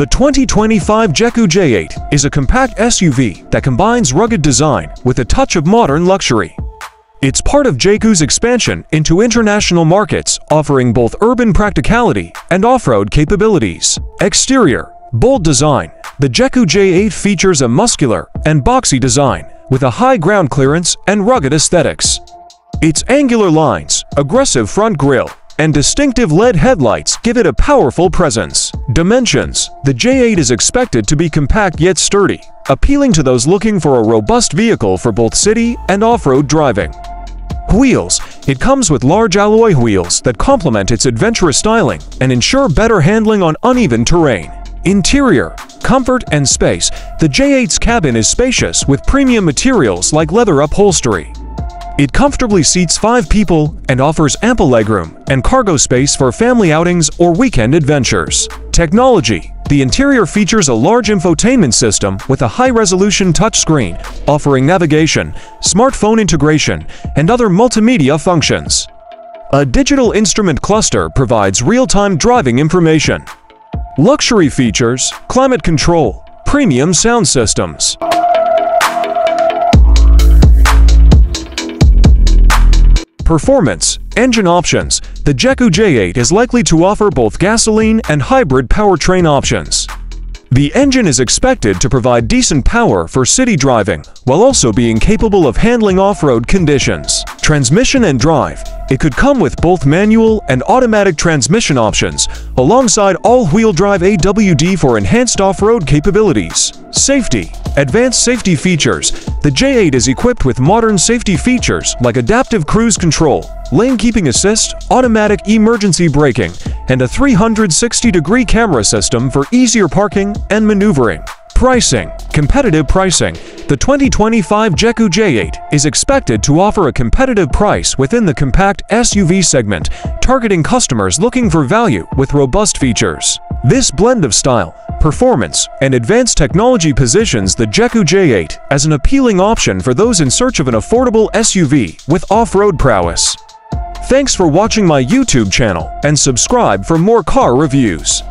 The 2025 Jaecoo J8 is a compact SUV that combines rugged design with a touch of modern luxury. It's part of Jaecoo's expansion into international markets, offering both urban practicality and off-road capabilities. Exterior, bold design. The Jaecoo J8 features a muscular and boxy design with a high ground clearance and rugged aesthetics. Its angular lines, aggressive front grille, and distinctive LED headlights give it a powerful presence. Dimensions. The J8 is expected to be compact yet sturdy, appealing to those looking for a robust vehicle for both city and off-road driving. Wheels. It comes with large alloy wheels that complement its adventurous styling and ensure better handling on uneven terrain. Interior. Comfort and space. The J8's cabin is spacious with premium materials like leather upholstery. It comfortably seats 5 people and offers ample legroom and cargo space for family outings or weekend adventures. Technology. The interior features a large infotainment system with a high-resolution touchscreen, offering navigation, smartphone integration, and other multimedia functions. A digital instrument cluster provides real-time driving information. Luxury features, climate control, premium sound systems. Performance. Engine options. The Jaecoo J8 is likely to offer both gasoline and hybrid powertrain options. The engine is expected to provide decent power for city driving, while also being capable of handling off-road conditions. Transmission and drive. It could come with both manual and automatic transmission options, alongside all-wheel drive AWD for enhanced off-road capabilities. Safety. Advanced safety features. The J8 is equipped with modern safety features like adaptive cruise control, lane keeping assist, automatic emergency braking, and a 360-degree camera system for easier parking and maneuvering. Pricing. Competitive pricing. The 2025 Jaecoo J8 is expected to offer a competitive price within the compact SUV segment, targeting customers looking for value with robust features. This blend of style, performance, and advanced technology positions the Jaecoo J8 as an appealing option for those in search of an affordable SUV with off-road prowess. Thanks for watching my YouTube channel and subscribe for more car reviews.